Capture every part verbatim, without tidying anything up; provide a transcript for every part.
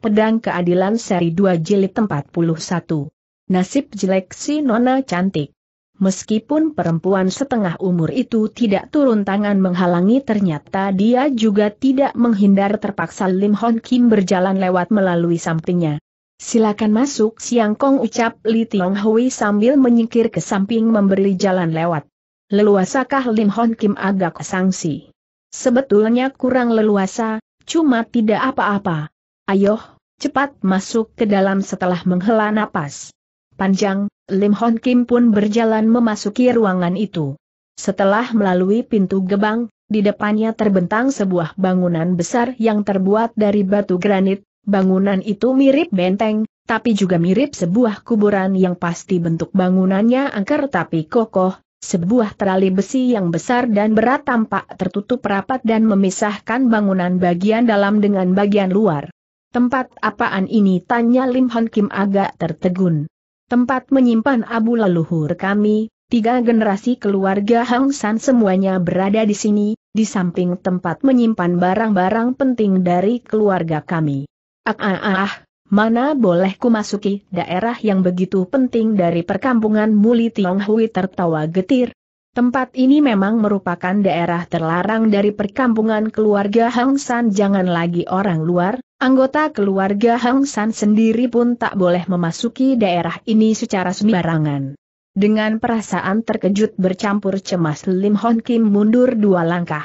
Pedang Keadilan Seri dua Jilid empat puluh satu. Nasib jelek si nona cantik. Meskipun perempuan setengah umur itu tidak turun tangan menghalangi, ternyata dia juga tidak menghindar. Terpaksa Lim Hon Kim berjalan lewat melalui sampingnya. "Silakan masuk, Siang Kong," ucap Li Tiong Hui sambil menyingkir ke samping memberi jalan lewat. Leluasakah Lim Hon Kim? Agak sangsi. Sebetulnya kurang leluasa, cuma tidak apa-apa. "Ayo, cepat masuk ke dalam." Setelah menghela napas panjang, Lim Hon Kim pun berjalan memasuki ruangan itu. Setelah melalui pintu gebang, di depannya terbentang sebuah bangunan besar yang terbuat dari batu granit. Bangunan itu mirip benteng, tapi juga mirip sebuah kuburan yang pasti bentuk bangunannya angker tapi kokoh. Sebuah terali besi yang besar dan berat tampak tertutup rapat dan memisahkan bangunan bagian dalam dengan bagian luar. "Tempat apaan ini?" tanya Lim Hon Kim agak tertegun. "Tempat menyimpan abu leluhur kami, tiga generasi keluarga Hang San semuanya berada di sini, di samping tempat menyimpan barang-barang penting dari keluarga kami." "Ah, ah, ah, mana boleh ku masuki daerah yang begitu penting dari perkampungan Muli?" Tiong Hui tertawa getir. "Tempat ini memang merupakan daerah terlarang dari perkampungan keluarga Hang San. Jangan lagi orang luar, anggota keluarga Hang San sendiri pun tak boleh memasuki daerah ini secara sembarangan." Dengan perasaan terkejut bercampur cemas, Lim Hon Kim mundur dua langkah.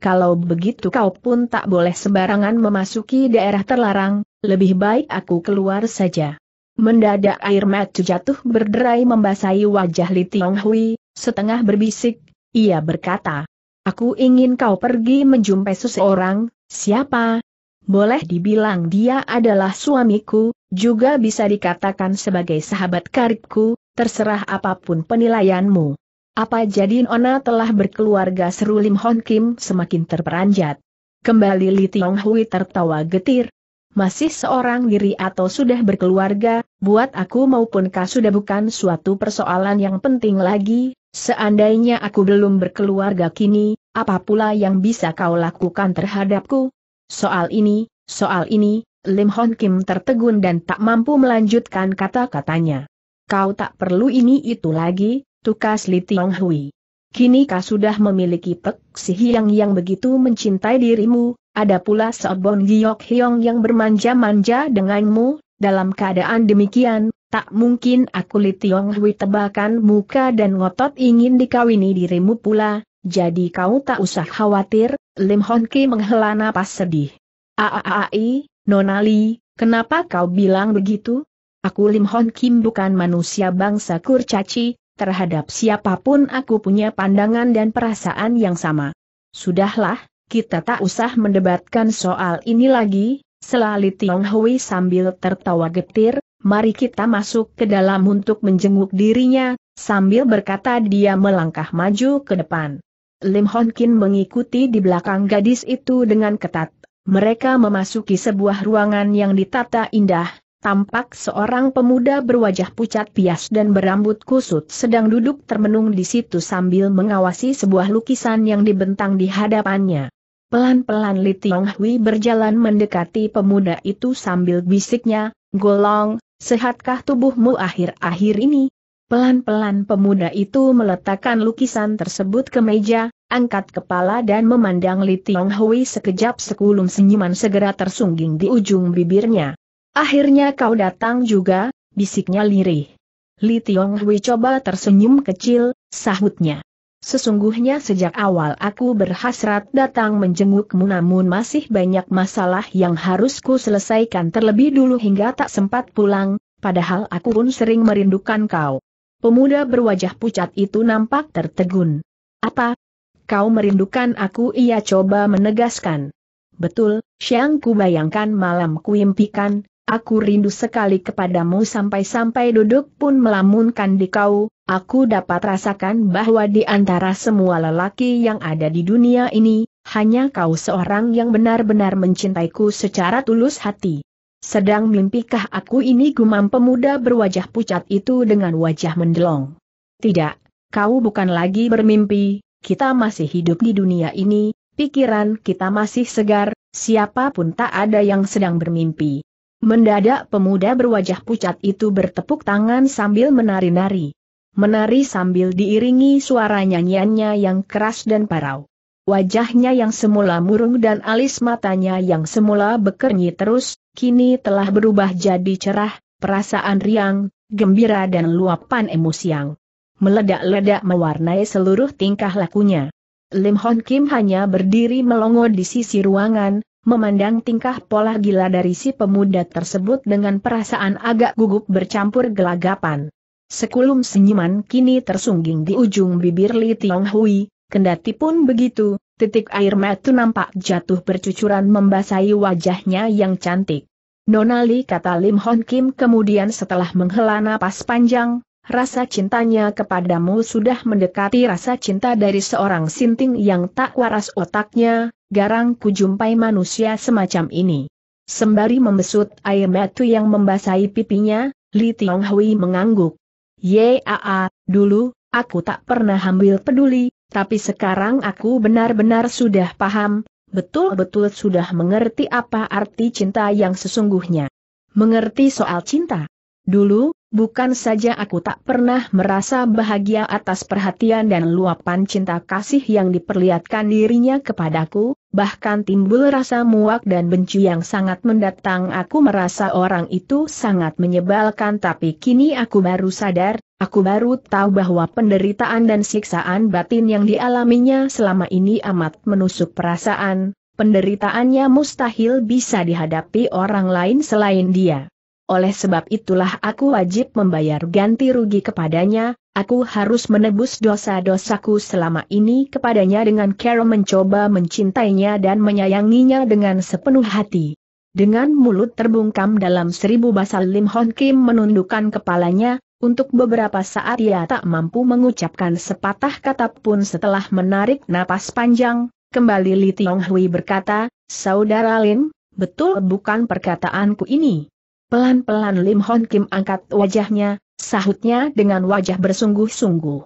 "Kalau begitu kau pun tak boleh sembarangan memasuki daerah terlarang. Lebih baik aku keluar saja." Mendadak air mata jatuh berderai membasahi wajah Li Tiong Hui. Setengah berbisik, ia berkata, "Aku ingin kau pergi menjumpai seseorang." "Siapa?" "Boleh dibilang dia adalah suamiku, juga bisa dikatakan sebagai sahabat karibku, terserah apapun penilaianmu." "Apa jadi nona telah berkeluarga?" seru Lim Hon Kim semakin terperanjat. Kembali Li Tiong Hui tertawa getir. "Masih seorang diri atau sudah berkeluarga, buat aku maupun kau sudah bukan suatu persoalan yang penting lagi. Seandainya aku belum berkeluarga kini, apa pula yang bisa kau lakukan terhadapku?" Soal ini, soal ini, Lim Hon Kim tertegun dan tak mampu melanjutkan kata-katanya. "Kau tak perlu ini itu lagi," tukas Li Tiong Hui. "Kini kau sudah memiliki Pek Si Hyang yang begitu mencintai dirimu. Ada pula So Bun Giok Hiong yang bermanja-manja denganmu. Dalam keadaan demikian, tak mungkin aku Li Tiong Hui tebakan muka dan ngotot ingin dikawini dirimu pula. Jadi kau tak usah khawatir." Lim Hon Kim menghela napas sedih. "Aai, Nona Li, kenapa kau bilang begitu? Aku Lim Hon Kim bukan manusia bangsa kurcaci. Terhadap siapapun aku punya pandangan dan perasaan yang sama." "Sudahlah, kita tak usah mendebatkan soal ini lagi," selali Tiong Hui sambil tertawa getir. "Mari kita masuk ke dalam untuk menjenguk dirinya." Sambil berkata dia melangkah maju ke depan. Lim Hon Kim mengikuti di belakang gadis itu dengan ketat. Mereka memasuki sebuah ruangan yang ditata indah. Tampak seorang pemuda berwajah pucat pias dan berambut kusut sedang duduk termenung di situ sambil mengawasi sebuah lukisan yang dibentang di hadapannya. Pelan-pelan Li Tiong Hui berjalan mendekati pemuda itu sambil bisiknya, "Golong, sehatkah tubuhmu akhir-akhir ini?" Pelan-pelan pemuda itu meletakkan lukisan tersebut ke meja, angkat kepala dan memandang Li Tiong Hui sekejap. Sekulum senyuman segera tersungging di ujung bibirnya. "Akhirnya kau datang juga," bisiknya lirih. Li Tiong Hui coba tersenyum kecil, sahutnya. "Sesungguhnya sejak awal aku berhasrat datang menjengukmu, namun masih banyak masalah yang harus ku selesaikan terlebih dulu hingga tak sempat pulang, padahal aku pun sering merindukan kau." Pemuda berwajah pucat itu nampak tertegun. "Apa? Kau merindukan aku?" ia coba menegaskan. "Betul, Syang, ku bayangkan malam ku impikan. Aku rindu sekali kepadamu sampai-sampai duduk pun melamunkan di kau. Aku dapat rasakan bahwa di antara semua lelaki yang ada di dunia ini, hanya kau seorang yang benar-benar mencintaiku secara tulus hati." "Sedang mimpikah aku ini?" gumam pemuda berwajah pucat itu dengan wajah mendelong. "Tidak, kau bukan lagi bermimpi. Kita masih hidup di dunia ini, pikiran kita masih segar, siapapun tak ada yang sedang bermimpi." Mendadak pemuda berwajah pucat itu bertepuk tangan sambil menari-nari. Menari sambil diiringi suara nyanyiannya yang keras dan parau. Wajahnya yang semula murung dan alis matanya yang semula bekernyit terus, kini telah berubah jadi cerah, perasaan riang, gembira dan luapan emosi yang meledak-ledak mewarnai seluruh tingkah lakunya. Lim Hon Kim hanya berdiri melongo di sisi ruangan, memandang tingkah pola gila dari si pemuda tersebut dengan perasaan agak gugup bercampur gelagapan. Sekulum senyuman kini tersungging di ujung bibir Li Tiong Hui, kendati pun begitu, titik air mata nampak jatuh bercucuran membasahi wajahnya yang cantik. "Nona Li," kata Lim Hon Kim kemudian setelah menghela napas panjang, "rasa cintanya kepadamu sudah mendekati rasa cinta dari seorang sinting yang tak waras otaknya. Garang ku jumpai manusia semacam ini." Sembari membesut air mata yang membasahi pipinya, Li Tiong Hui mengangguk. "Yaa, dulu, aku tak pernah ambil peduli, tapi sekarang aku benar-benar sudah paham, betul-betul sudah mengerti apa arti cinta yang sesungguhnya." "Mengerti soal cinta? Dulu, bukan saja aku tak pernah merasa bahagia atas perhatian dan luapan cinta kasih yang diperlihatkan dirinya kepadaku, bahkan timbul rasa muak dan benci yang sangat mendatang. Aku merasa orang itu sangat menyebalkan, tapi kini aku baru sadar, aku baru tahu bahwa penderitaan dan siksaan batin yang dialaminya selama ini amat menusuk perasaan, penderitaannya mustahil bisa dihadapi orang lain selain dia. Oleh sebab itulah aku wajib membayar ganti rugi kepadanya, aku harus menebus dosa-dosaku selama ini kepadanya dengan cara mencoba mencintainya dan menyayanginya dengan sepenuh hati." Dengan mulut terbungkam dalam seribu bahasa Lim Hon Kim menundukkan kepalanya, untuk beberapa saat ia tak mampu mengucapkan sepatah kata pun. Setelah menarik napas panjang, kembali Li Tiong Hui berkata, "Saudara Lim, betul bukan perkataanku ini?" Pelan-pelan Lim Hon Kim angkat wajahnya, sahutnya dengan wajah bersungguh-sungguh.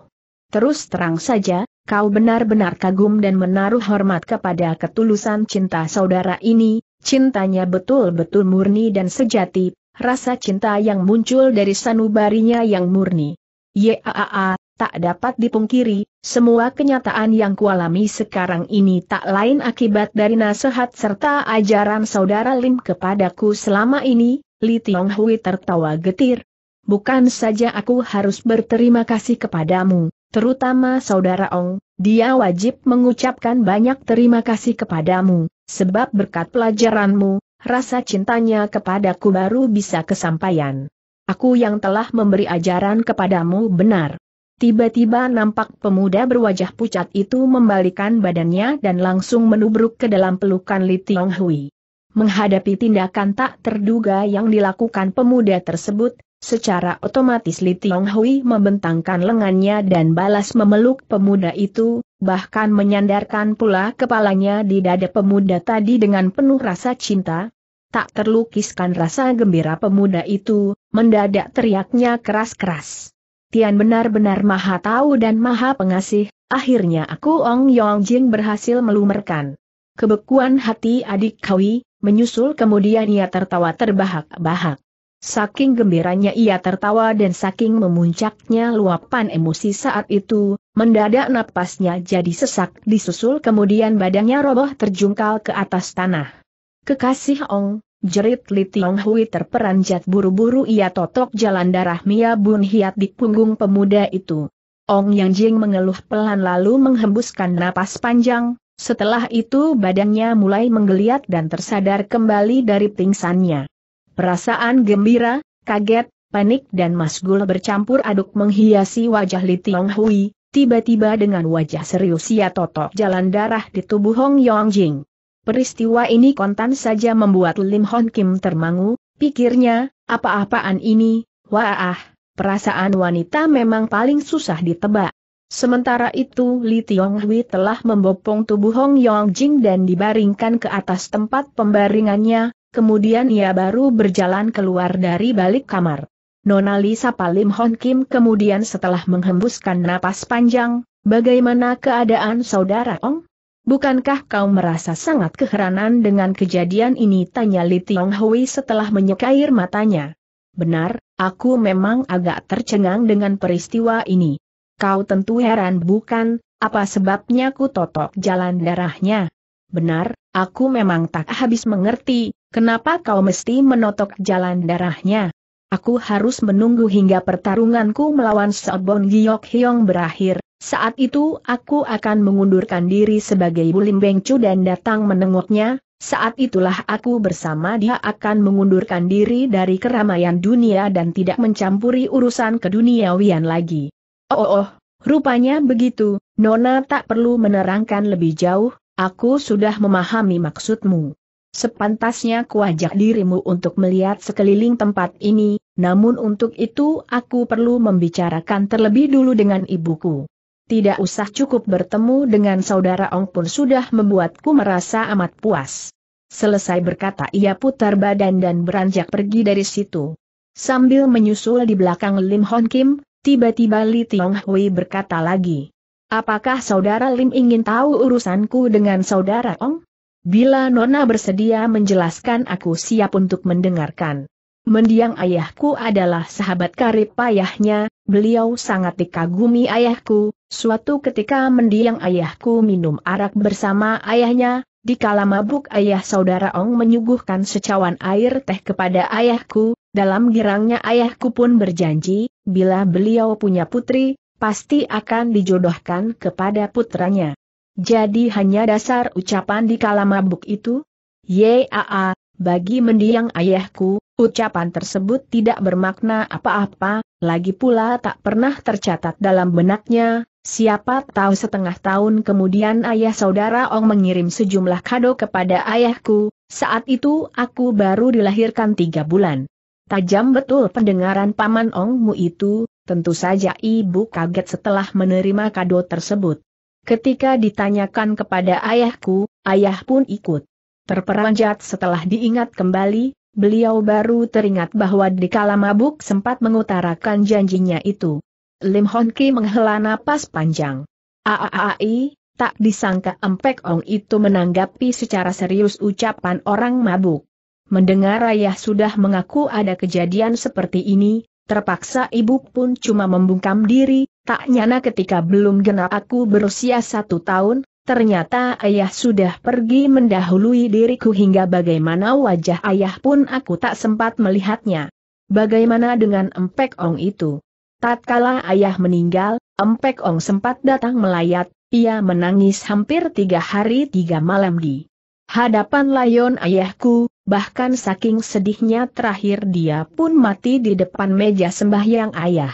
"Terus terang saja, kau benar-benar kagum dan menaruh hormat kepada ketulusan cinta saudara ini, cintanya betul-betul murni dan sejati, rasa cinta yang muncul dari sanubarinya yang murni. Yaa, tak dapat dipungkiri, semua kenyataan yang kualami sekarang ini tak lain akibat dari nasihat serta ajaran saudara Lim kepadaku selama ini." Li Tiong Hui tertawa getir. "Bukan saja aku harus berterima kasih kepadamu, terutama saudara Ong, dia wajib mengucapkan banyak terima kasih kepadamu, sebab berkat pelajaranmu, rasa cintanya kepadaku baru bisa kesampaian. Aku yang telah memberi ajaran kepadamu benar." Tiba-tiba nampak pemuda berwajah pucat itu membalikan badannya dan langsung menubruk ke dalam pelukan Li Tiong Hui. Menghadapi tindakan tak terduga yang dilakukan pemuda tersebut, secara otomatis Li Tiong Hui membentangkan lengannya dan balas memeluk pemuda itu, bahkan menyandarkan pula kepalanya di dada pemuda tadi dengan penuh rasa cinta. Tak terlukiskan rasa gembira pemuda itu, mendadak teriaknya keras-keras, "Tian benar-benar maha tahu dan maha pengasih, akhirnya aku Ong Yong Jing berhasil melumerkan kebekuan hati adik Hui." Menyusul kemudian ia tertawa terbahak-bahak. Saking gembiranya ia tertawa dan saking memuncaknya luapan emosi saat itu, mendadak napasnya jadi sesak, disusul kemudian badannya roboh terjungkal ke atas tanah. "Kekasih Ong," jerit Li Tiong Hui terperanjat. Buru-buru ia totok jalan darah Mia Bun Hiat di punggung pemuda itu. Ong Yang Jing mengeluh pelan lalu menghembuskan napas panjang. Setelah itu badannya mulai menggeliat dan tersadar kembali dari pingsannya. Perasaan gembira, kaget, panik dan masgul bercampur aduk menghiasi wajah Li Tiong Hui. Tiba-tiba dengan wajah serius ia totok jalan darah di tubuh Ong Yong Jing. Peristiwa ini kontan saja membuat Lim Hon Kim termangu, pikirnya, apa-apaan ini, wah, perasaan wanita memang paling susah ditebak. Sementara itu Li Tiong Hui telah membopong tubuh Ong Yong Jing dan dibaringkan ke atas tempat pembaringannya, kemudian ia baru berjalan keluar dari balik kamar. "Nona Li," sapa Lim Hon Kim kemudian setelah menghembuskan napas panjang, "bagaimana keadaan saudara Ong?" bukankah kau merasa sangat keheranan dengan kejadian ini? Tanya Li Tiong Hui setelah menyeka air matanya. Benar, aku memang agak tercengang dengan peristiwa ini. Kau tentu heran bukan, apa sebabnya ku totok jalan darahnya? Benar, aku memang tak habis mengerti, kenapa kau mesti menotok jalan darahnya? Aku harus menunggu hingga pertarunganku melawan So Bun Giok Hiong berakhir. Saat itu aku akan mengundurkan diri sebagai Bulim Bengcu dan datang menengoknya, saat itulah aku bersama dia akan mengundurkan diri dari keramaian dunia dan tidak mencampuri urusan keduniawian lagi. Oh, oh, rupanya begitu, Nona tak perlu menerangkan lebih jauh, aku sudah memahami maksudmu. Sepantasnya kuajak dirimu untuk melihat sekeliling tempat ini, namun untuk itu aku perlu membicarakan terlebih dulu dengan ibuku. Tidak usah, cukup bertemu dengan saudara Ong pun sudah membuatku merasa amat puas. Selesai berkata ia putar badan dan beranjak pergi dari situ. Sambil menyusul di belakang Lim Hon Kim, tiba-tiba Li Tiong Hui berkata lagi. Apakah saudara Lim ingin tahu urusanku dengan saudara Ong? Bila Nona bersedia menjelaskan, aku siap untuk mendengarkan. Mendiang ayahku adalah sahabat karib ayahnya, beliau sangat dikagumi ayahku. Suatu ketika mendiang ayahku minum arak bersama ayahnya, dikala mabuk ayah saudara Ong menyuguhkan secawan air teh kepada ayahku, dalam girangnya ayahku pun berjanji, bila beliau punya putri, pasti akan dijodohkan kepada putranya. Jadi hanya dasar ucapan dikala mabuk itu? Yaa, bagi mendiang ayahku, ucapan tersebut tidak bermakna apa-apa, lagi pula tak pernah tercatat dalam benaknya. Siapa tahu setengah tahun kemudian ayah saudara Ong mengirim sejumlah kado kepada ayahku, saat itu aku baru dilahirkan tiga bulan. Tajam betul pendengaran paman Ongmu itu, tentu saja ibu kaget setelah menerima kado tersebut. Ketika ditanyakan kepada ayahku, ayah pun ikut terperanjat setelah diingat kembali. Beliau baru teringat bahwa dikala mabuk sempat mengutarakan janjinya itu. Lim Hon Kim menghela napas panjang. Aaai, tak disangka Empek Ong itu menanggapi secara serius ucapan orang mabuk. Mendengar ayah sudah mengaku ada kejadian seperti ini, terpaksa ibu pun cuma membungkam diri, tak nyana ketika belum genap aku berusia satu tahun, ternyata ayah sudah pergi mendahului diriku hingga bagaimana wajah ayah pun aku tak sempat melihatnya. Bagaimana dengan Empek Ong itu? Tatkala ayah meninggal, Empek Ong sempat datang melayat, ia menangis hampir tiga hari tiga malam di hadapan layon ayahku, bahkan saking sedihnya terakhir dia pun mati di depan meja sembahyang ayah.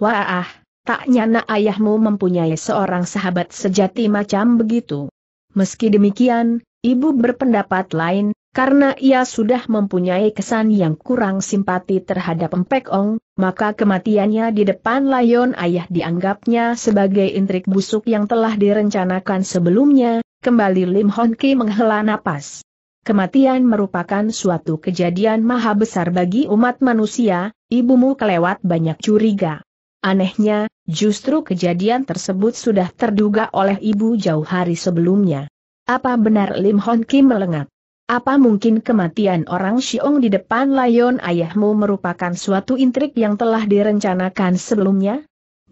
Wah! Tak nyana ayahmu mempunyai seorang sahabat sejati macam begitu. Meski demikian, ibu berpendapat lain, karena ia sudah mempunyai kesan yang kurang simpati terhadap Empek Ong, maka kematiannya di depan layon ayah dianggapnya sebagai intrik busuk yang telah direncanakan sebelumnya. Kembali Lim Hon Kim menghela napas. Kematian merupakan suatu kejadian maha besar bagi umat manusia, ibumu kelewat banyak curiga. Anehnya, justru kejadian tersebut sudah terduga oleh ibu jauh hari sebelumnya. Apa benar? Lim Hon Kim melengak. Apa mungkin kematian orang Siong di depan layon ayahmu merupakan suatu intrik yang telah direncanakan sebelumnya?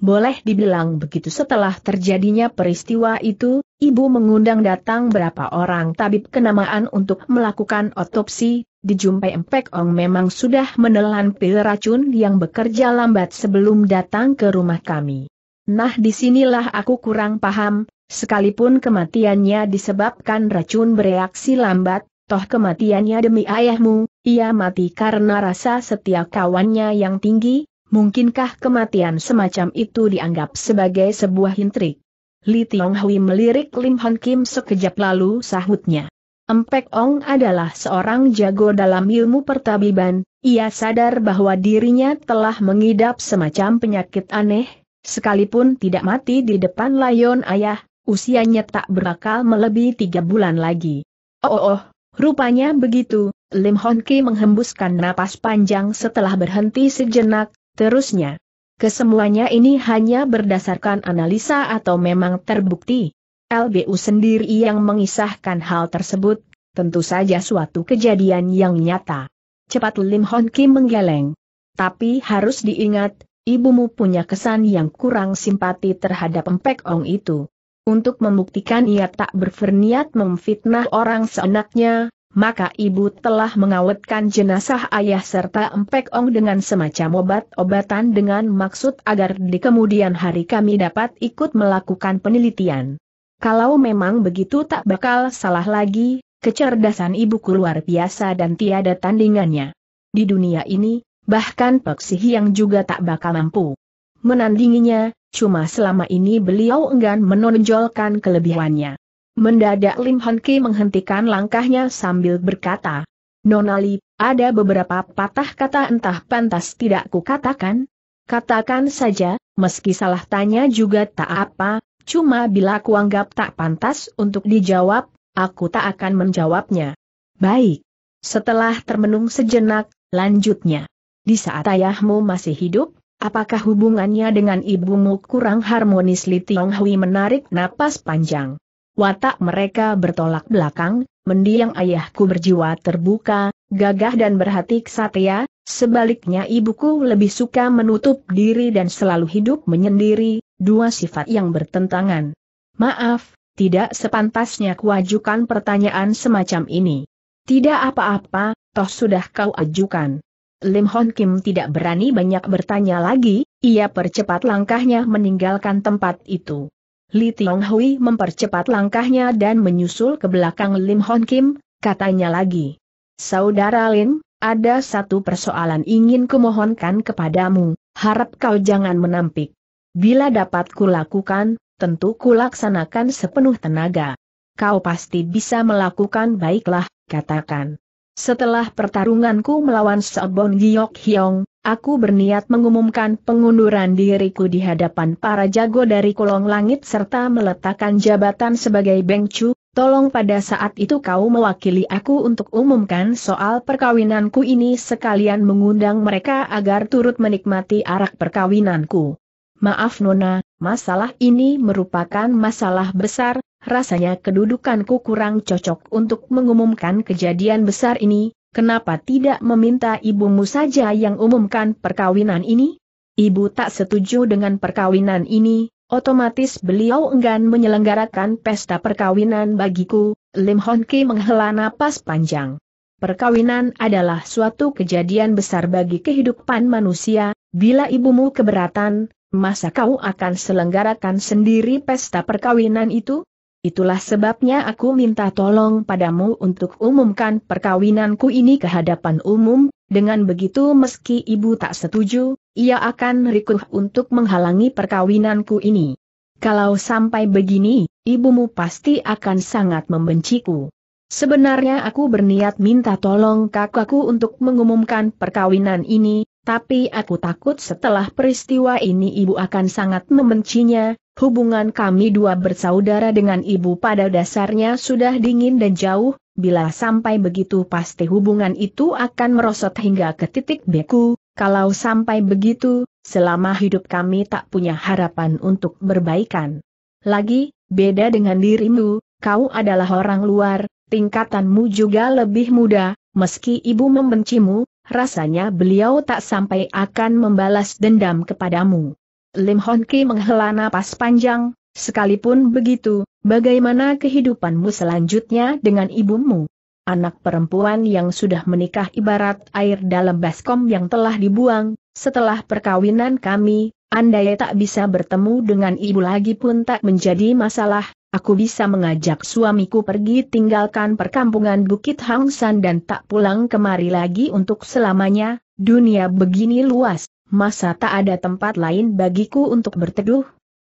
Boleh dibilang begitu. Setelah terjadinya peristiwa itu, ibu mengundang datang berapa orang tabib kenamaan untuk melakukan otopsi. Dijumpai Empek Ong memang sudah menelan pil racun yang bekerja lambat sebelum datang ke rumah kami. Nah, disinilah aku kurang paham, sekalipun kematiannya disebabkan racun bereaksi lambat, toh kematiannya demi ayahmu, ia mati karena rasa setia kawannya yang tinggi, mungkinkah kematian semacam itu dianggap sebagai sebuah intrik? Li Tiong Hui melirik Lim Hon Kim sekejap lalu sahutnya. Empek Ong adalah seorang jago dalam ilmu pertabiban, ia sadar bahwa dirinya telah mengidap semacam penyakit aneh, sekalipun tidak mati di depan layon ayah, usianya tak berakal melebihi tiga bulan lagi. Oh, oh, rupanya begitu, Lim Hon Kim menghembuskan napas panjang setelah berhenti sejenak, terusnya. Kesemuanya ini hanya berdasarkan analisa atau memang terbukti? L B U sendiri yang mengisahkan hal tersebut, tentu saja suatu kejadian yang nyata. Cepat Lim Hon Kim menggeleng. Tapi harus diingat, ibumu punya kesan yang kurang simpati terhadap Empek Ong itu. Untuk membuktikan ia tak berniat memfitnah orang seenaknya, maka ibu telah mengawetkan jenazah ayah serta Empek Ong dengan semacam obat-obatan dengan maksud agar di kemudian hari kami dapat ikut melakukan penelitian. Kalau memang begitu tak bakal salah lagi, kecerdasan ibuku luar biasa dan tiada tandingannya. Di dunia ini, bahkan Pek Si Hyang juga tak bakal mampu menandinginya, cuma selama ini beliau enggan menonjolkan kelebihannya. Mendadak Lim Hon Kim menghentikan langkahnya sambil berkata, Nonali, ada beberapa patah kata entah pantas tidak kukatakan. Katakan saja, meski salah tanya juga tak apa, cuma bila aku anggap tak pantas untuk dijawab, aku tak akan menjawabnya. Baik. Setelah termenung sejenak, lanjutnya. Di saat ayahmu masih hidup, apakah hubungannya dengan ibumu kurang harmonis? Li Tiong Hui menarik napas panjang. Watak mereka bertolak belakang, mendiang ayahku berjiwa terbuka, gagah dan berhati satya, sebaliknya ibuku lebih suka menutup diri dan selalu hidup menyendiri, dua sifat yang bertentangan. Maaf, tidak sepantasnya kuajukan pertanyaan semacam ini. Tidak apa-apa, toh sudah kau ajukan. Lim Hon Kim tidak berani banyak bertanya lagi, ia percepat langkahnya meninggalkan tempat itu. Li Tiong Hui mempercepat langkahnya dan menyusul ke belakang Lim Hon Kim, katanya lagi. Saudara Lim, ada satu persoalan ingin kumohonkan kepadamu, harap kau jangan menampik. Bila dapat kulakukan, tentu kulaksanakan sepenuh tenaga. Kau pasti bisa melakukan, baiklah, katakan. Setelah pertarunganku melawan So Bun Giok Hiong, aku berniat mengumumkan pengunduran diriku di hadapan para jago dari kolong langit serta meletakkan jabatan sebagai Beng Chu. Tolong pada saat itu kau mewakili aku untuk umumkan soal perkawinanku ini sekalian mengundang mereka agar turut menikmati arak perkawinanku. Maaf Nona, masalah ini merupakan masalah besar, rasanya kedudukanku kurang cocok untuk mengumumkan kejadian besar ini. Kenapa tidak meminta ibumu saja yang umumkan perkawinan ini? Ibu tak setuju dengan perkawinan ini, otomatis beliau enggan menyelenggarakan pesta perkawinan bagiku. Lim Hon Kim menghela napas panjang. Perkawinan adalah suatu kejadian besar bagi kehidupan manusia, bila ibumu keberatan, masa kau akan selenggarakan sendiri pesta perkawinan itu? Itulah sebabnya aku minta tolong padamu untuk umumkan perkawinanku ini ke hadapan umum, dengan begitu meski ibu tak setuju, ia akan rikuh untuk menghalangi perkawinanku ini. Kalau sampai begini, ibumu pasti akan sangat membenciku. Sebenarnya aku berniat minta tolong kakakku untuk mengumumkan perkawinan ini, tapi aku takut setelah peristiwa ini ibu akan sangat membencinya. Hubungan kami dua bersaudara dengan ibu pada dasarnya sudah dingin dan jauh, bila sampai begitu pasti hubungan itu akan merosot hingga ke titik beku. Kalau sampai begitu, selama hidup kami tak punya harapan untuk berbaikan. Lagi, beda dengan dirimu, kau adalah orang luar, tingkatanmu juga lebih muda, meski ibu membencimu, rasanya beliau tak sampai akan membalas dendam kepadamu. Lim Hon Kim menghela napas panjang, sekalipun begitu, bagaimana kehidupanmu selanjutnya dengan ibumu? Anak perempuan yang sudah menikah ibarat air dalam baskom yang telah dibuang, setelah perkawinan kami, andai tak bisa bertemu dengan ibu lagi pun tak menjadi masalah, aku bisa mengajak suamiku pergi tinggalkan perkampungan Bukit Hang San dan tak pulang kemari lagi untuk selamanya, dunia begini luas. Masa tak ada tempat lain bagiku untuk berteduh?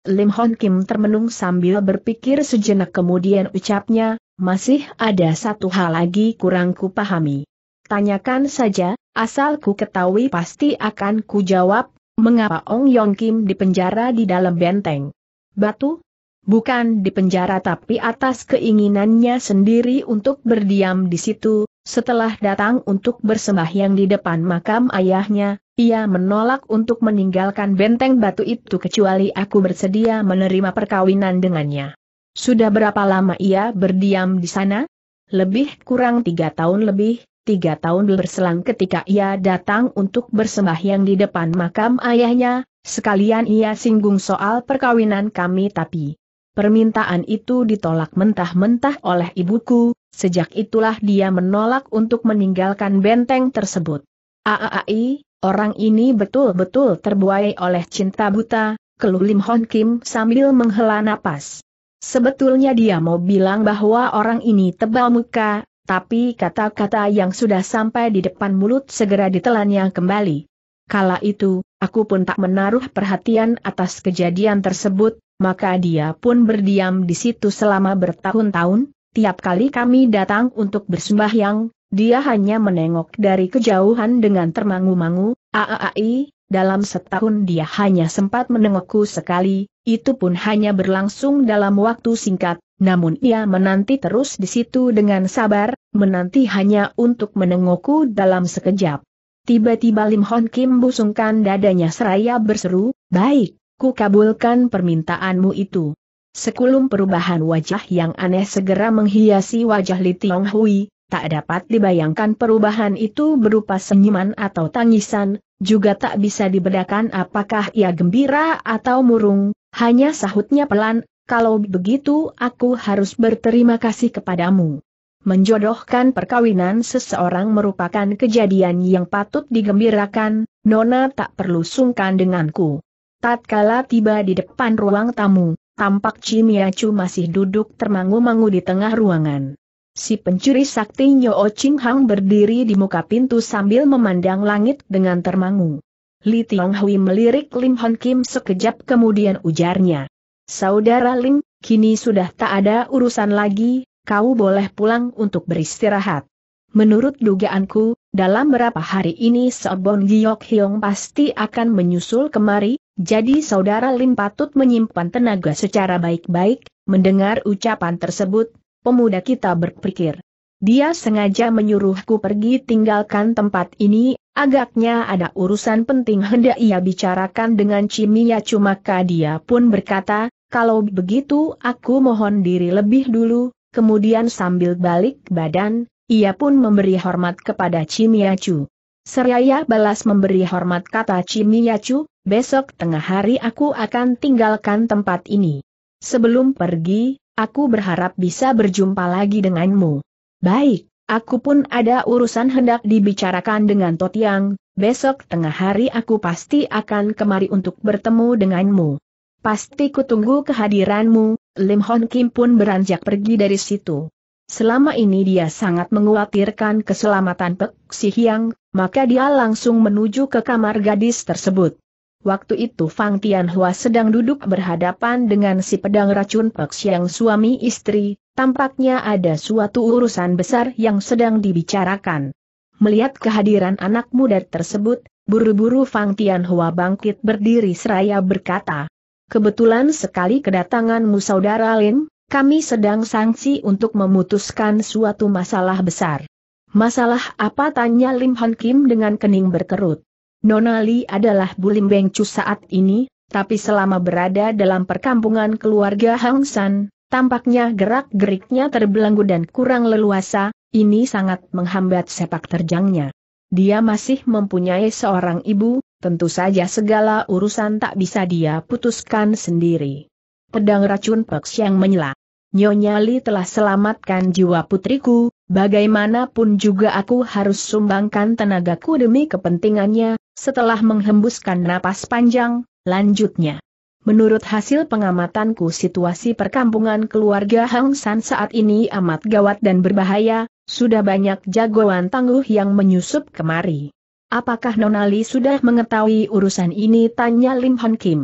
Lim Hon Kim termenung sambil berpikir sejenak kemudian ucapnya, masih ada satu hal lagi kurang ku pahami. Tanyakan saja, asal ku ketahui pasti akan ku jawab, mengapa Ong Yong Kim dipenjara di dalam benteng batu? Bukan dipenjara tapi atas keinginannya sendiri untuk berdiam di situ, setelah datang untuk bersembahyang di depan makam ayahnya. Ia menolak untuk meninggalkan benteng batu itu kecuali aku bersedia menerima perkawinan dengannya. Sudah berapa lama ia berdiam di sana? Lebih kurang tiga tahun lebih, tiga tahun berselang ketika ia datang untuk bersembahyang di depan makam ayahnya, sekalian ia singgung soal perkawinan kami tapi permintaan itu ditolak mentah-mentah oleh ibuku, sejak itulah dia menolak untuk meninggalkan benteng tersebut. Aai, orang ini betul-betul terbuai oleh cinta buta, keluh Lim Hon Kim sambil menghela napas. Sebetulnya dia mau bilang bahwa orang ini tebal muka, tapi kata-kata yang sudah sampai di depan mulut segera ditelannya kembali. Kala itu, aku pun tak menaruh perhatian atas kejadian tersebut, maka dia pun berdiam di situ selama bertahun-tahun. Tiap kali kami datang untuk bersembahyang, dia hanya menengok dari kejauhan dengan termangu-mangu. Aai, dalam setahun dia hanya sempat menengokku sekali. Itu pun hanya berlangsung dalam waktu singkat, namun ia menanti terus di situ dengan sabar, menanti hanya untuk menengokku dalam sekejap. Tiba-tiba Lim Hon Kim busungkan dadanya seraya berseru, "Baik, ku kabulkan permintaanmu itu." Sekulum perubahan wajah yang aneh segera menghiasi wajah Li Tiong Hui, tak dapat dibayangkan perubahan itu berupa senyuman atau tangisan, juga tak bisa dibedakan apakah ia gembira atau murung. Hanya sahutnya pelan, "Kalau begitu aku harus berterima kasih kepadamu." Menjodohkan perkawinan seseorang merupakan kejadian yang patut digembirakan, Nona tak perlu sungkan denganku. Tatkala tiba di depan ruang tamu, tampak Cimiacu masih duduk termangu-mangu di tengah ruangan. Si pencuri sakti Nyo O Ching Hang berdiri di muka pintu sambil memandang langit dengan termangu. Li Tiong Hui melirik Lim Hon Kim sekejap kemudian ujarnya, "Saudara Lim, kini sudah tak ada urusan lagi, kau boleh pulang untuk beristirahat. Menurut dugaanku, dalam beberapa hari ini So Bun Giok Hiong pasti akan menyusul kemari, jadi saudara Lim patut menyimpan tenaga secara baik-baik." Mendengar ucapan tersebut, pemuda kita berpikir, "Dia sengaja menyuruhku pergi tinggalkan tempat ini. Agaknya ada urusan penting hendak ia bicarakan dengan Cimiacu." Maka dia pun berkata, "Kalau begitu aku mohon diri lebih dulu." Kemudian sambil balik badan, ia pun memberi hormat kepada Cimiacu. Seraya balas memberi hormat kata Cimiacu, "Besok tengah hari aku akan tinggalkan tempat ini. Sebelum pergi, aku berharap bisa berjumpa lagi denganmu." "Baik. Aku pun ada urusan hendak dibicarakan dengan Totiang, besok tengah hari aku pasti akan kemari untuk bertemu denganmu. Pasti kutunggu kehadiranmu." Lim Hon Kim pun beranjak pergi dari situ. Selama ini dia sangat mengkhawatirkan keselamatan Pek Si Hyang, maka dia langsung menuju ke kamar gadis tersebut. Waktu itu Fang Tianhua sedang duduk berhadapan dengan si pedang racun Pek Si Hyang suami istri. Tampaknya ada suatu urusan besar yang sedang dibicarakan. Melihat kehadiran anak muda tersebut, buru-buru Fang Tianhua bangkit berdiri seraya berkata, "Kebetulan sekali kedatanganmu saudara Lim, kami sedang sangsi untuk memutuskan suatu masalah besar." "Masalah apa?" tanya Lim Hon Kim dengan kening berkerut. "Nona Li adalah Bulim Bengcu saat ini, tapi selama berada dalam perkampungan keluarga Hang San, tampaknya gerak-geriknya terbelenggu dan kurang leluasa, ini sangat menghambat sepak terjangnya. Dia masih mempunyai seorang ibu, tentu saja segala urusan tak bisa dia putuskan sendiri." Pedang racun Pek Si Hyang menyela, "Nyonya Li telah selamatkan jiwa putriku, bagaimanapun juga aku harus sumbangkan tenagaku demi kepentingannya." Setelah menghembuskan napas panjang, lanjutnya, "Menurut hasil pengamatanku situasi perkampungan keluarga Hang San saat ini amat gawat dan berbahaya, sudah banyak jagoan tangguh yang menyusup kemari." "Apakah Nona Li sudah mengetahui urusan ini?" tanya Lim Hon Kim.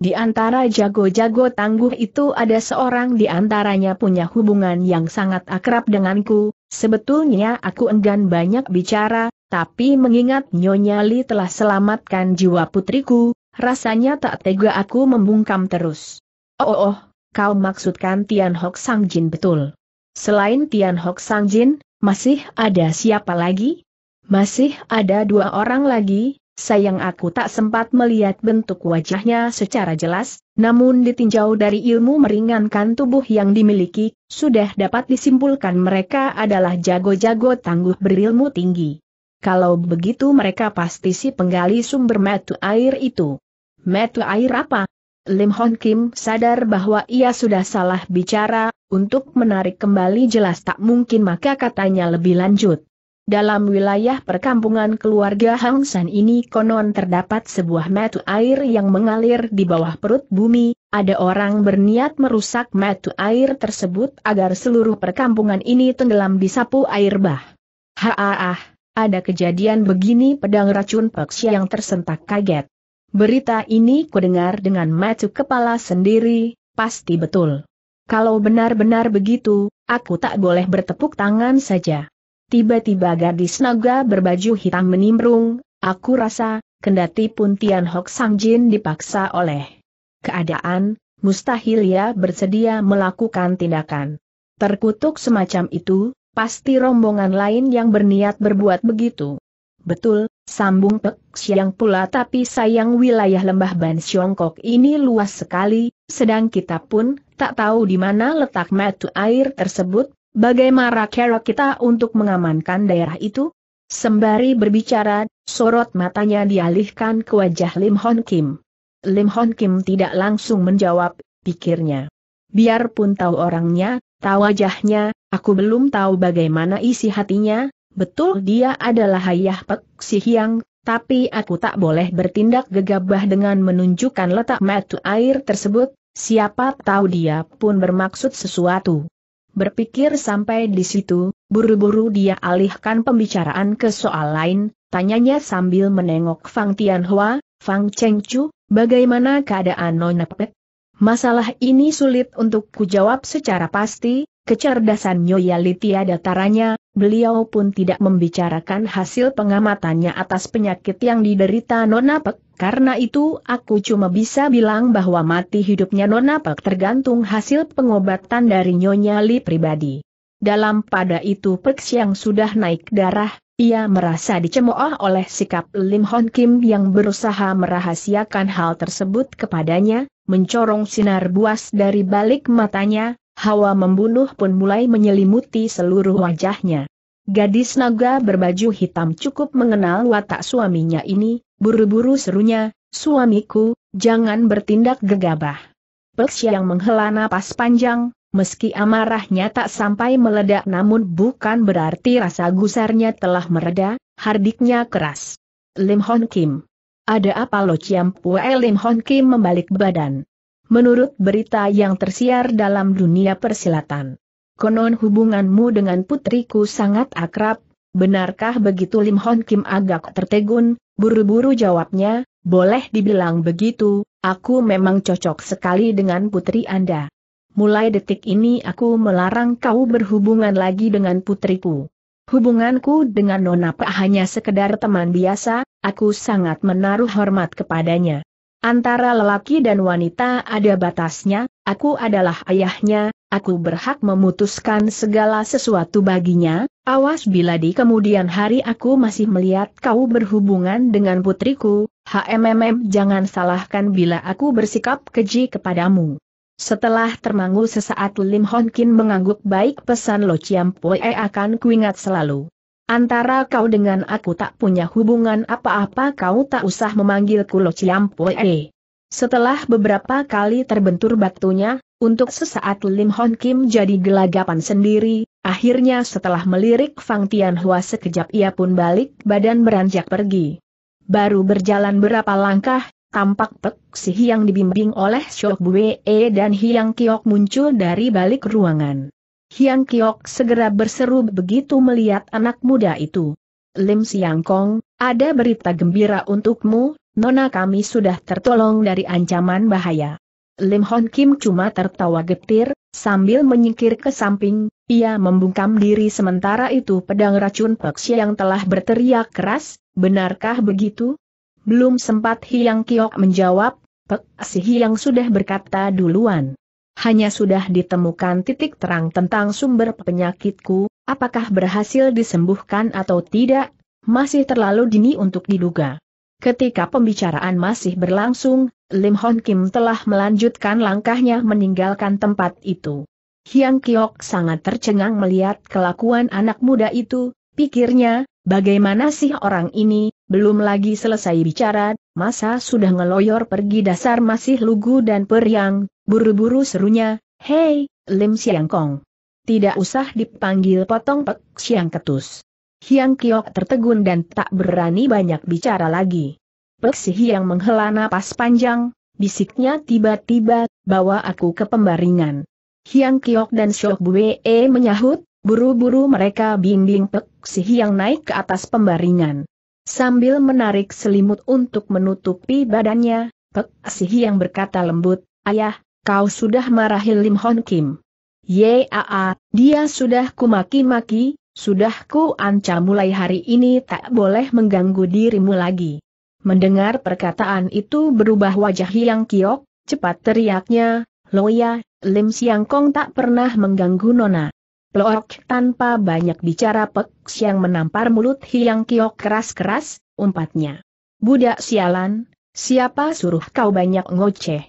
"Di antara jago-jago tangguh itu ada seorang di antaranya punya hubungan yang sangat akrab denganku, sebetulnya aku enggan banyak bicara, tapi mengingat Nyonya Li telah selamatkan jiwa putriku, rasanya tak tega aku membungkam terus." Oh, oh, kau maksudkan Tian Hok Sang Jin betul. Selain Tian Hok Sang Jin, masih ada siapa lagi? Masih ada dua orang lagi, sayang aku tak sempat melihat bentuk wajahnya secara jelas, namun ditinjau dari ilmu meringankan tubuh yang dimiliki, sudah dapat disimpulkan mereka adalah jago-jago tangguh berilmu tinggi. Kalau begitu mereka pasti si penggali sumber metu air itu. Metu air apa? Lim Hon Kim sadar bahwa ia sudah salah bicara, untuk menarik kembali jelas tak mungkin maka katanya lebih lanjut. Dalam wilayah perkampungan keluarga Hang San ini konon terdapat sebuah metu air yang mengalir di bawah perut bumi, ada orang berniat merusak metu air tersebut agar seluruh perkampungan ini tenggelam di sapu air bah. Haah, ada kejadian begini pedang racun Pek Si Hyang tersentak kaget. Berita ini kudengar dengan mata kepala sendiri, pasti betul. Kalau benar-benar begitu, aku tak boleh bertepuk tangan saja. Tiba-tiba gadis naga berbaju hitam menimbrung, aku rasa, kendati pun Tian Hok Sang Jin dipaksa oleh keadaan, mustahil ia bersedia melakukan tindakan terkutuk semacam itu, pasti rombongan lain yang berniat berbuat begitu. Betul, sambung Pek Si Hyang pula, tapi sayang wilayah lembah Ban Siongkok ini luas sekali, sedang kita pun tak tahu di mana letak mata air tersebut, bagaimana cara kita untuk mengamankan daerah itu? Sembari berbicara, sorot matanya dialihkan ke wajah Lim Hon Kim. Lim Hon Kim tidak langsung menjawab, pikirnya. Biarpun tahu orangnya, tahu wajahnya, aku belum tahu bagaimana isi hatinya. Betul dia adalah ayah Pek Si Hyang, tapi aku tak boleh bertindak gegabah dengan menunjukkan letak mata air tersebut, siapa tahu dia pun bermaksud sesuatu. Berpikir sampai di situ, buru-buru dia alihkan pembicaraan ke soal lain, tanyanya sambil menengok Fang Tianhua, Fang Chengchu, bagaimana keadaan Nona Pek? Masalah ini sulit untuk kujawab secara pasti. Kecerdasan Nyonya Li tiada taranya, beliau pun tidak membicarakan hasil pengamatannya atas penyakit yang diderita Nona Pek, karena itu aku cuma bisa bilang bahwa mati hidupnya Nona Pek tergantung hasil pengobatan dari Nyonya Li pribadi. Dalam pada itu Pek Si Hyang sudah naik darah, ia merasa dicemooh oleh sikap Lim Hon Kim yang berusaha merahasiakan hal tersebut kepadanya, mencorong sinar buas dari balik matanya. Hawa membunuh pun mulai menyelimuti seluruh wajahnya. Gadis naga berbaju hitam cukup mengenal watak suaminya ini, buru-buru serunya, suamiku, jangan bertindak gegabah. Pek Si Hyang menghela napas panjang, meski amarahnya tak sampai meledak namun bukan berarti rasa gusarnya telah mereda, hardiknya keras. Lim Hon Kim. Ada apa Lo Chiam Po E? Lim Hon Kim membalik badan. Menurut berita yang tersiar dalam dunia persilatan, konon hubunganmu dengan putriku sangat akrab, benarkah begitu? Lim Hon Kim agak tertegun, buru-buru jawabnya, boleh dibilang begitu, aku memang cocok sekali dengan putri Anda. Mulai detik ini aku melarang kau berhubungan lagi dengan putriku. Hubunganku dengan Nona Pek hanya sekedar teman biasa, aku sangat menaruh hormat kepadanya. Antara lelaki dan wanita ada batasnya, aku adalah ayahnya, aku berhak memutuskan segala sesuatu baginya, awas bila di kemudian hari aku masih melihat kau berhubungan dengan putriku, hmm jangan salahkan bila aku bersikap keji kepadamu. Setelah termangu sesaat Lim Hon Kim mengangguk baik, pesan Lo Chiam Po E akan kuingat selalu. Antara kau dengan aku tak punya hubungan apa-apa, kau tak usah memanggilku Lo Chiam Po E. Setelah beberapa kali terbentur batunya, untuk sesaat Lim Hon Kim jadi gelagapan sendiri, akhirnya setelah melirik Fang Tianhua sekejap ia pun balik badan beranjak pergi. Baru berjalan berapa langkah, tampak Pek Si Hyang dibimbing oleh Shok Bu E dan Hiang Kiok muncul dari balik ruangan. Hiang Kiok segera berseru begitu melihat anak muda itu. Lim Siang Kong, ada berita gembira untukmu, nona kami sudah tertolong dari ancaman bahaya. Lim Hon Kim cuma tertawa getir, sambil menyingkir ke samping, ia membungkam diri sementara itu pedang racun Pek Si Hyang telah berteriak keras, benarkah begitu? Belum sempat Hiang Kiok menjawab, Pek Si Hyang sudah berkata duluan. Hanya sudah ditemukan titik terang tentang sumber penyakitku, apakah berhasil disembuhkan atau tidak, masih terlalu dini untuk diduga. Ketika pembicaraan masih berlangsung, Lim Hon Kim telah melanjutkan langkahnya meninggalkan tempat itu. Hiang Kiok sangat tercengang melihat kelakuan anak muda itu, pikirnya, bagaimana sih orang ini, belum lagi selesai bicara, masa sudah ngeloyor pergi dasar masih lugu dan periang, buru-buru serunya, hei, Lim Siang Kong. Tidak usah dipanggil potong Pek Siang Ketus. Hiang Kiok tertegun dan tak berani banyak bicara lagi. Pek Si Hyang menghela napas panjang, bisiknya tiba-tiba, bawa aku ke pembaringan. Hiang Kiok dan Shok Bu E menyahut, buru-buru mereka bimbing Pek Si Hyang naik ke atas pembaringan. Sambil menarik selimut untuk menutupi badannya, Pek Si Hyang berkata lembut, ayah, kau sudah marahi Lim Hon Kim. Yaa, dia sudah kumaki-maki. Sudah ku ancam mulai hari ini tak boleh mengganggu dirimu lagi. Mendengar perkataan itu berubah wajah Hiang Kiok, cepat teriaknya, Loya, Lim Siang Kong tak pernah mengganggu nona. Plook tanpa banyak bicara Pek Siang menampar mulut Hiang Kiok keras-keras, umpatnya. Budak sialan, siapa suruh kau banyak ngoceh?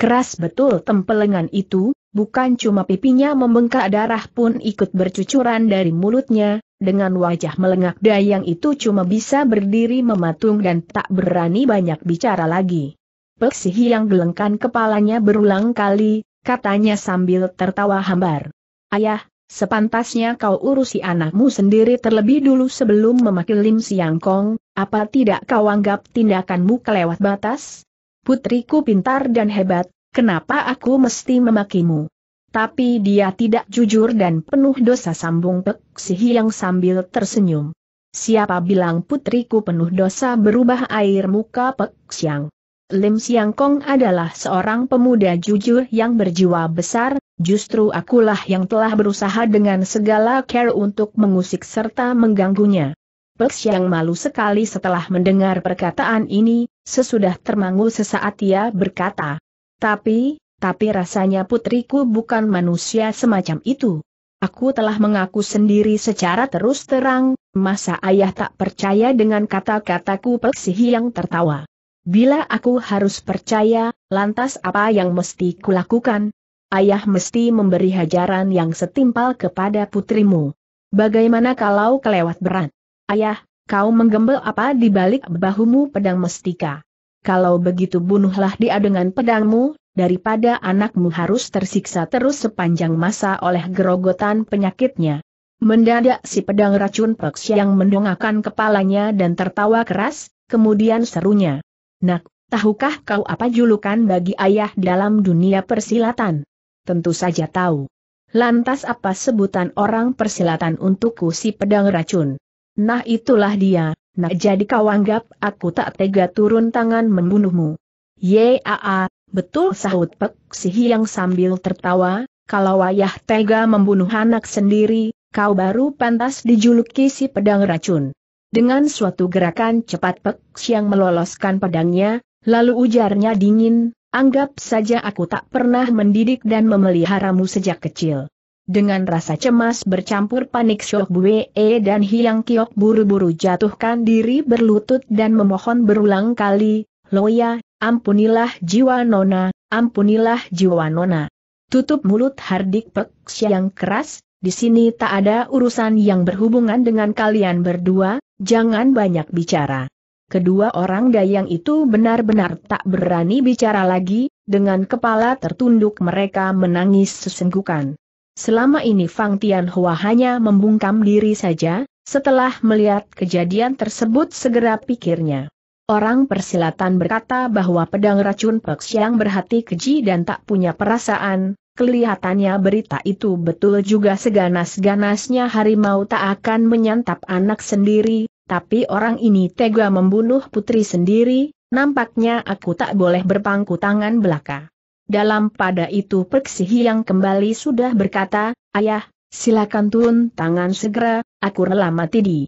Keras betul tempelengan itu. Bukan cuma pipinya membengkak, darah pun ikut bercucuran dari mulutnya, dengan wajah melengak dayang itu cuma bisa berdiri mematung dan tak berani banyak bicara lagi. Pek Si Hyang gelengkan kepalanya berulang kali, katanya sambil tertawa hambar. Ayah, sepantasnya kau urusi anakmu sendiri terlebih dulu sebelum memakai Lim Siang Kong, apa tidak kau anggap tindakanmu kelewat batas? Putriku pintar dan hebat. Kenapa aku mesti memakimu? Tapi dia tidak jujur dan penuh dosa, sambung Pek Si Hyang sambil tersenyum. Siapa bilang putriku penuh dosa, berubah air muka Pek Siang. Lim Siang Kong adalah seorang pemuda jujur yang berjiwa besar, justru akulah yang telah berusaha dengan segala cara untuk mengusik serta mengganggunya. Pek Siang malu sekali setelah mendengar perkataan ini, sesudah termangu sesaat ia berkata. Tapi, tapi rasanya putriku bukan manusia semacam itu. Aku telah mengaku sendiri secara terus terang, masa ayah tak percaya dengan kata-kataku? Pek Si Hyang tertawa. Bila aku harus percaya, lantas apa yang mesti kulakukan? Ayah mesti memberi hajaran yang setimpal kepada putrimu. Bagaimana kalau kelewat berat? Ayah, kau menggembel apa di balik bahumu pedang mestika? Kalau begitu bunuhlah dia dengan pedangmu, daripada anakmu harus tersiksa terus sepanjang masa oleh gerogotan penyakitnya. Mendadak si pedang racun Pek Siang mendongakkan kepalanya dan tertawa keras, kemudian serunya. Nak, tahukah kau apa julukan bagi ayah dalam dunia persilatan? Tentu saja tahu. Lantas apa sebutan orang persilatan untukku? Si pedang racun. Nah itulah dia. Nah jadi kau anggap aku tak tega turun tangan membunuhmu? Yaa, betul, sahut Pek Si Hyang sambil tertawa, kalau ayah tega membunuh anak sendiri, kau baru pantas dijuluki si pedang racun. Dengan suatu gerakan cepat Pek Siang meloloskan pedangnya, lalu ujarnya dingin, anggap saja aku tak pernah mendidik dan memeliharamu sejak kecil. Dengan rasa cemas bercampur panik, Shok Bu E dan Hiang Kiok buru-buru jatuhkan diri berlutut dan memohon berulang kali, Loya, ampunilah jiwa nona, ampunilah jiwa nona. Tutup mulut, hardik Pek Siang keras, di sini tak ada urusan yang berhubungan dengan kalian berdua, jangan banyak bicara. Kedua orang dayang itu benar-benar tak berani bicara lagi, dengan kepala tertunduk mereka menangis sesenggukan. Selama ini Fang Tianhua hanya membungkam diri saja, setelah melihat kejadian tersebut segera pikirnya. Orang persilatan berkata bahwa pedang racun Pek Siang berhati keji dan tak punya perasaan, kelihatannya berita itu betul juga. Seganas-ganasnya harimau tak akan menyantap anak sendiri, tapi orang ini tega membunuh putri sendiri, nampaknya aku tak boleh berpangku tangan belaka. Dalam pada itu Pek Si Hyang kembali sudah berkata, ayah, silakan turun tangan segera, aku rela mati di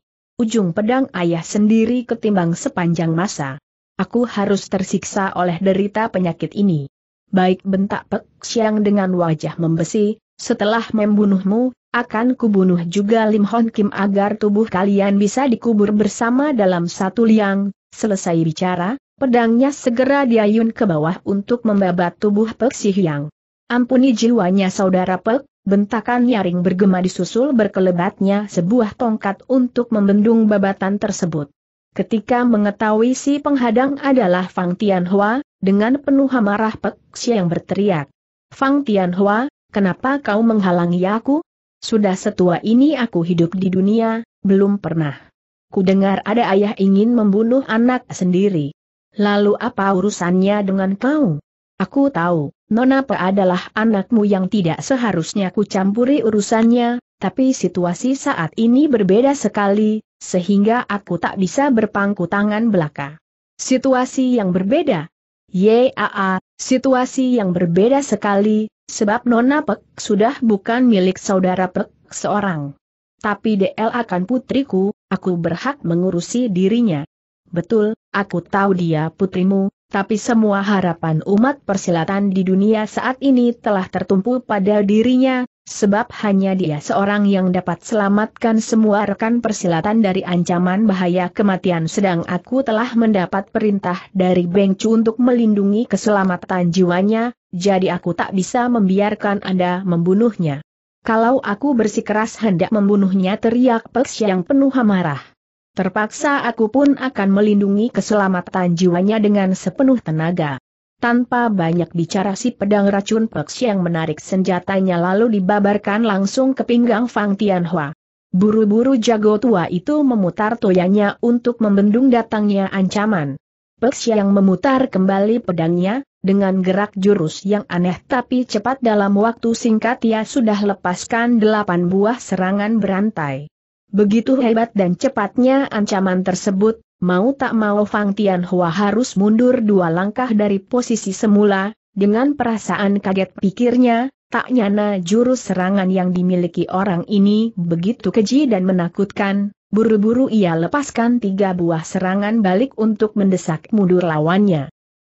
ujung pedang ayah sendiri ketimbang sepanjang masa. Aku harus tersiksa oleh derita penyakit ini. Baik, bentak Pek Siang dengan wajah membesi, setelah membunuhmu, akan kubunuh juga Lim Hon Kim agar tubuh kalian bisa dikubur bersama dalam satu liang, Selesai bicara, pedangnya segera diayun ke bawah untuk membabat tubuh Pek Si Hyang. Ampuni jiwanya saudara Pek, bentakan nyaring bergema disusul berkelebatnya sebuah tongkat untuk membendung babatan tersebut. Ketika mengetahui si penghadang adalah Fang Tianhua, dengan penuh amarah Pek Si Hyang berteriak. Fang Tianhua, kenapa kau menghalangi aku? Sudah setua ini aku hidup di dunia, belum pernah kudengar ada ayah ingin membunuh anak sendiri. Lalu apa urusannya dengan kau? Aku tahu, Nona Pe adalah anakmu yang tidak seharusnya kucampuri urusannya, tapi situasi saat ini berbeda sekali, sehingga aku tak bisa berpangku tangan belaka. Situasi yang berbeda? Yaa, situasi yang berbeda sekali, sebab Nona Pek sudah bukan milik saudara Pek seorang. Tapi D L akan putriku, aku berhak mengurusi dirinya. Betul, aku tahu dia putrimu, tapi semua harapan umat persilatan di dunia saat ini telah tertumpu pada dirinya, sebab hanya dia seorang yang dapat selamatkan semua rekan persilatan dari ancaman bahaya kematian. Sedang aku telah mendapat perintah dari Beng Chu untuk melindungi keselamatan jiwanya, jadi aku tak bisa membiarkan Anda membunuhnya. Kalau aku bersikeras hendak membunuhnya, teriak Pek Si Hyang penuh amarah. Terpaksa aku pun akan melindungi keselamatan jiwanya dengan sepenuh tenaga. Tanpa banyak bicara si pedang racun Pek Si Hyang menarik senjatanya lalu dibabarkan langsung ke pinggang Fang Tianhua. Buru-buru jago tua itu memutar toyanya untuk membendung datangnya ancaman. Pek Si Hyang memutar kembali pedangnya. Dengan gerak jurus yang aneh tapi cepat dalam waktu singkat ia sudah lepaskan delapan buah serangan berantai. Begitu hebat dan cepatnya ancaman tersebut, mau tak mau Fang Tianhua harus mundur dua langkah dari posisi semula. Dengan perasaan kaget pikirnya, tak nyana jurus serangan yang dimiliki orang ini begitu keji dan menakutkan. Buru-buru ia lepaskan tiga buah serangan balik untuk mendesak mundur lawannya.